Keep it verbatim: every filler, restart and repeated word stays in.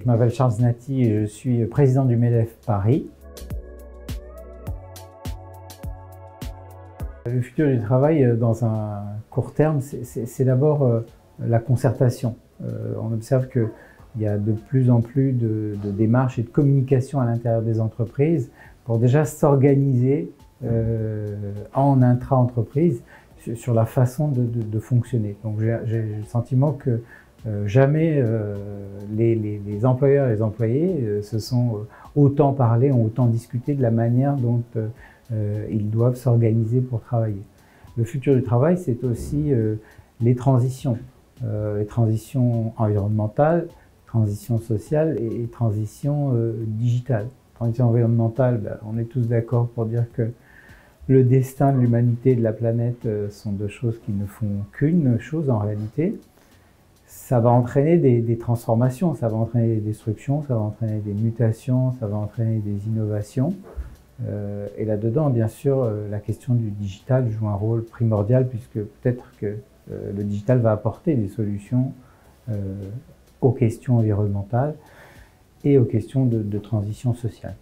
Je m'appelle Charles Znaty et je suis président du MEDEF Paris. Le futur du travail dans un court terme, c'est d'abord la concertation. On observe qu'il y a de plus en plus de, de démarches et de communication à l'intérieur des entreprises pour déjà s'organiser euh, en intra-entreprise sur la façon de, de, de fonctionner. Donc j'ai le sentiment que Euh, jamais euh, les, les, les employeurs et les employés euh, se sont euh, autant parlé, ont autant discuté de la manière dont euh, euh, ils doivent s'organiser pour travailler. Le futur du travail, c'est aussi euh, les transitions, euh, les transitions environnementales, transitions sociales et, et transitions euh, digitales. Transition environnementale, ben, on est tous d'accord pour dire que le destin de l'humanité et de la planète euh, sont deux choses qui ne font qu'une chose en réalité. Ça va entraîner des, des transformations, ça va entraîner des destructions, ça va entraîner des mutations, ça va entraîner des innovations. Euh, et là-dedans, bien sûr, euh, la question du digital joue un rôle primordial puisque peut-être que euh, le digital va apporter des solutions euh, aux questions environnementales et aux questions de, de transition sociale.